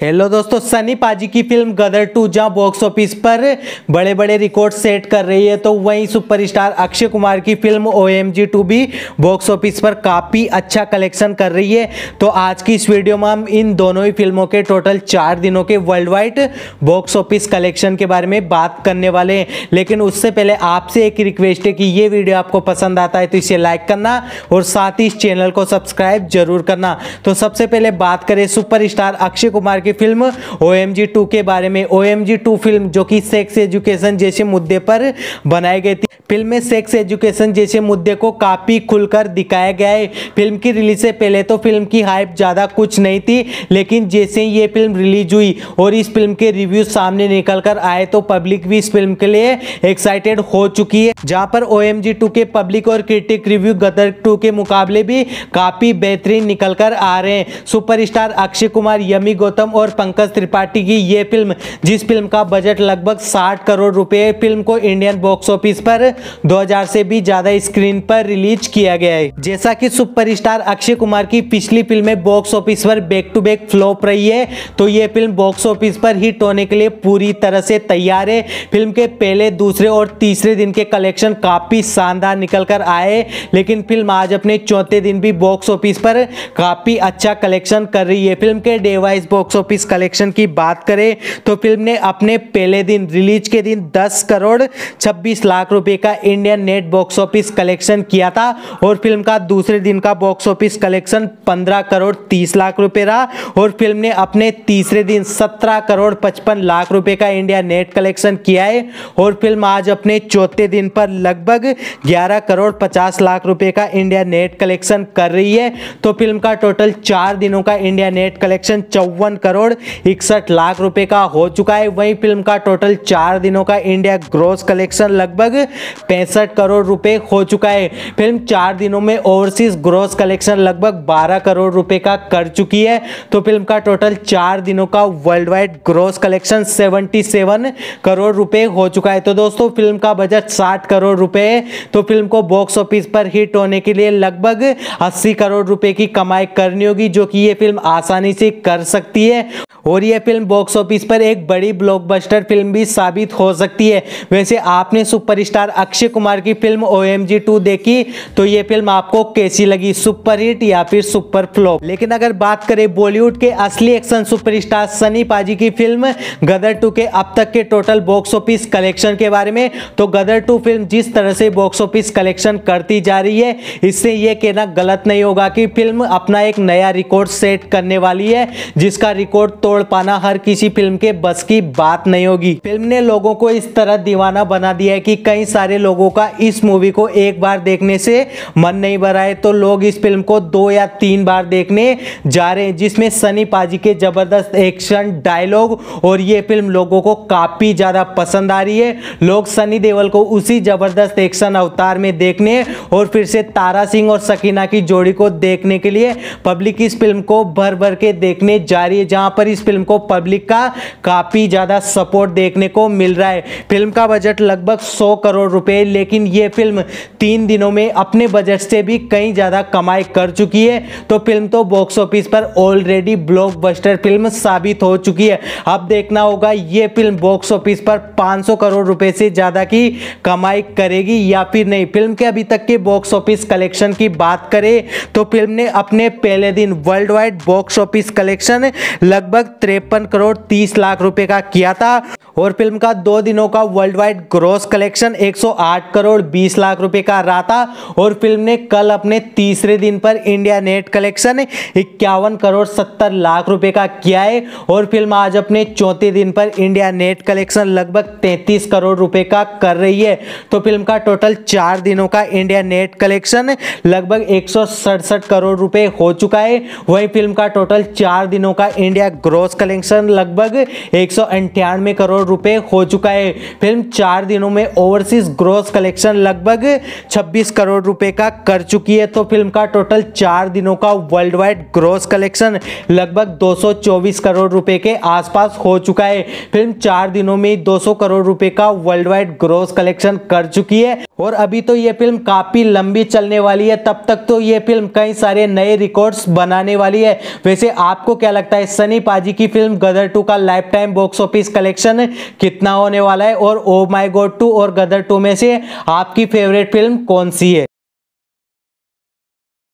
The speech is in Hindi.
हेलो दोस्तों, सनी पाजी की फिल्म गदर 2 जहां बॉक्स ऑफिस पर बड़े बड़े रिकॉर्ड सेट कर रही है, तो वहीं सुपरस्टार अक्षय कुमार की फिल्म OMG 2 भी बॉक्स ऑफिस पर काफ़ी अच्छा कलेक्शन कर रही है। तो आज की इस वीडियो में हम इन दोनों ही फिल्मों के टोटल 4 दिनों के worldwide box office collection के बारे में बात करने वाले हैं। लेकिन उससे पहले आपसे एक रिक्वेस्ट है कि ये वीडियो आपको पसंद आता है तो इसे लाइक करना और साथ ही इस चैनल को सब्सक्राइब जरूर करना। तो सबसे पहले बात करें superstar Akshay Kumar film OMG 2 के बारे में। OMG 2 फिल्म जो कि सेक्स एजुकेशन जैसे मुद्दे पर बनाई गई थी। फिल्म में सेक्स एजुकेशन जैसे मुद्दे को काफ़ी खुलकर दिखाया गया है। फिल्म की रिलीज से पहले तो फिल्म की हाइप ज़्यादा कुछ नहीं थी, लेकिन जैसे ही ये फिल्म रिलीज हुई और इस फिल्म के रिव्यूज सामने निकल कर आए तो पब्लिक भी इस फिल्म के लिए एक्साइटेड हो चुकी है। जहां पर OMG 2 के पब्लिक और क्रिटिक रिव्यू गदर 2 के मुकाबले भी काफ़ी बेहतरीन निकल कर आ रहे हैं। सुपरस्टार अक्षय कुमार, यमी गौतम और पंकज त्रिपाठी की ये फिल्म, जिस फिल्म का बजट लगभग 60 करोड़ रुपए, फिल्म को इंडियन बॉक्स ऑफिस पर 2000 से भी ज्यादा स्क्रीन पर रिलीज किया गया है। जैसा कि सुपरस्टार अक्षय कुमार की पिछली फिल्में बॉक्स ऑफिस पर बैक टू बैक फ्लॉप रही है, तो ये फिल्म बॉक्स ऑफिस पर हिट होने के लिए पूरी तरह से तैयार है। फिल्म के पहले, दूसरे और तीसरे दिन के कलेक्शन काफी शानदार निकल कर आए, लेकिन फिल्म आज अपने चौथे दिन भी बॉक्स ऑफिस पर काफी अच्छा कलेक्शन कर रही है। फिल्म के day wise box office collection की बात करें तो फिल्म ने अपने पहले दिन, रिलीज के दिन 10 करोड़ 26 लाख रुपए का Indian net box office collection किया था और फिल्म का दूसरे दिन का box office collection 15 crore 30 lakh रुपए रहा और फिल्म ने अपने तीसरे दिन 17 करोड़ 55 लाख रुपए का इंडियन नेट कलेक्शन किया है और फिल्म आज अपने चौथे दिन पर लगभग 11 करोड़ 50 लाख रुपए का इंडियन नेट कलेक्शन कर रही है। तो फिल्म का टोटल 4 दिनों का Indian net collection 54 crore 61 lakh रुपए का हो चुका है। वहीं फिल्म का टोटल 4 दिनों का इंडिया ग्रॉस कलेक्शन लगभग 65 करोड़ रुपए हो चुका है। फिल्म 4 दिनों में ओवरसीज ग्रॉस कलेक्शन लगभग 12 करोड़ रुपए का कर चुकी है। तो फिल्म का टोटल 4 दिनों का worldwide gross collection 77 crore रुपए हो चुका है। तो दोस्तों, फिल्म का बजट 60 करोड़ रुपए है, तो फिल्म को बॉक्स ऑफिस पर हिट होने के लिए लगभग 80 करोड़ रुपए की कमाई करनी होगी, जो कि ये फिल्म आसानी से कर सकती है और यह फिल्म बॉक्स ऑफिस पर एक बड़ी ब्लॉकबस्टर फिल्म भी साबित हो सकती है। वैसे आपने सुपरस्टार अक्षय कुमार की फिल्म OMG 2 देखी, तो यह फिल्म आपको कैसी लगी, सुपरहिट या फिर सुपर फ्लॉप? लेकिन अगर बात करें बॉलीवुड के असली एक्शन सुपरस्टार सनी पाजी की फिल्म गदर 2 के अब तक के टोटल बॉक्स ऑफिस कलेक्शन के बारे में, तो गदर 2 फिल्म जिस तरह से बॉक्स ऑफिस कलेक्शन करती जा रही है, इससे यह कहना गलत नहीं होगा कि फिल्म अपना एक नया रिकॉर्ड सेट करने वाली है, जिसका रिकॉर्ड तोड़ पाना हर किसी फिल्म के बस की बात नहीं होगी। फिल्म ने लोगों को इस तरह दीवाना बना दिया है कि कई सारे लोगों का इस मूवी को एक बार देखने से मन नहीं भरा है, तो लोग इस फिल्म को 2 या 3 बार देखने जा रहे हैं, जिसमें सनी पाजी के जबरदस्त एक्शन, डायलॉग और ये फिल्म लोगों को काफी ज्यादा पसंद आ रही है। लोग सनी देओल को उसी जबरदस्त एक्शन अवतार में देखने और फिर से तारा सिंह और सकीना की जोड़ी को देखने के लिए पब्लिक इस फिल्म को भर भर के देखने जा रही है, जहां पर इस फिल्म को पब्लिक का काफी ज्यादा सपोर्ट देखने को मिल रहा है। फिल्म का बजट लगभग 100 करोड़ रुपए, लेकिन यह फिल्म 3 दिनों में अपने बजट से भी कहीं ज्यादा कमाई कर चुकी है। तो फिल्म तो बॉक्स ऑफिस पर ऑलरेडी ब्लॉकबस्टर फिल्म साबित हो चुकी है। अब देखना होगा यह फिल्म बॉक्स ऑफिस पर 500 करोड़ रुपए से ज्यादा की कमाई करेगी या फिर नहीं। फिल्म के अभी तक के बॉक्स ऑफिस कलेक्शन की बात करें तो फिल्म ने अपने पहले दिन worldwide box office collection लगभग 53 करोड़ 30 लाख रुपए का किया था और फिल्म का 2 दिनों का worldwide gross collection 108 crore 20 lakh रुपए का रहा था और फिल्म ने कल अपने तीसरे दिन पर India net collection 51 crore 70 lakh रुपए का किया है और फिल्म आज अपने चौथे दिन पर इंडिया नेट कलेक्शन लगभग 33 करोड़ रुपए का कर रही है। तो फिल्म का टोटल 4 दिनों का इंडिया नेट कलेक्शन लगभग 167 करोड़ रुपए हो चुका है। वहीं फिल्म का टोटल 4 दिनों का इंडिया ग्रॉस कलेक्शन लगभग 198 करोड़ रुपए हो चुका है। फिल्म 4 दिनों में ओवरसीज ग्रॉस कलेक्शन लगभग 26 करोड़ रुपए का कर चुकी है। तो फिल्म का टोटल 4 दिनों का वर्ल्ड वाइड ग्रॉस कलेक्शन लगभग 224 करोड़ रुपए के आसपास हो चुका है। फिल्म 4 दिनों में 200 करोड़ रुपए का वर्ल्ड वाइड ग्रॉस कलेक्शन कर चुकी है और अभी तो ये फिल्म काफ़ी लंबी चलने वाली है, तब तक तो ये फिल्म कई सारे नए रिकॉर्ड्स बनाने वाली है। वैसे आपको क्या लगता है सनी पाजी की फिल्म गदर 2 का lifetime box office collection कितना होने वाला है, और ओ माय गॉड 2 और गदर 2 में से आपकी फेवरेट फिल्म कौन सी है?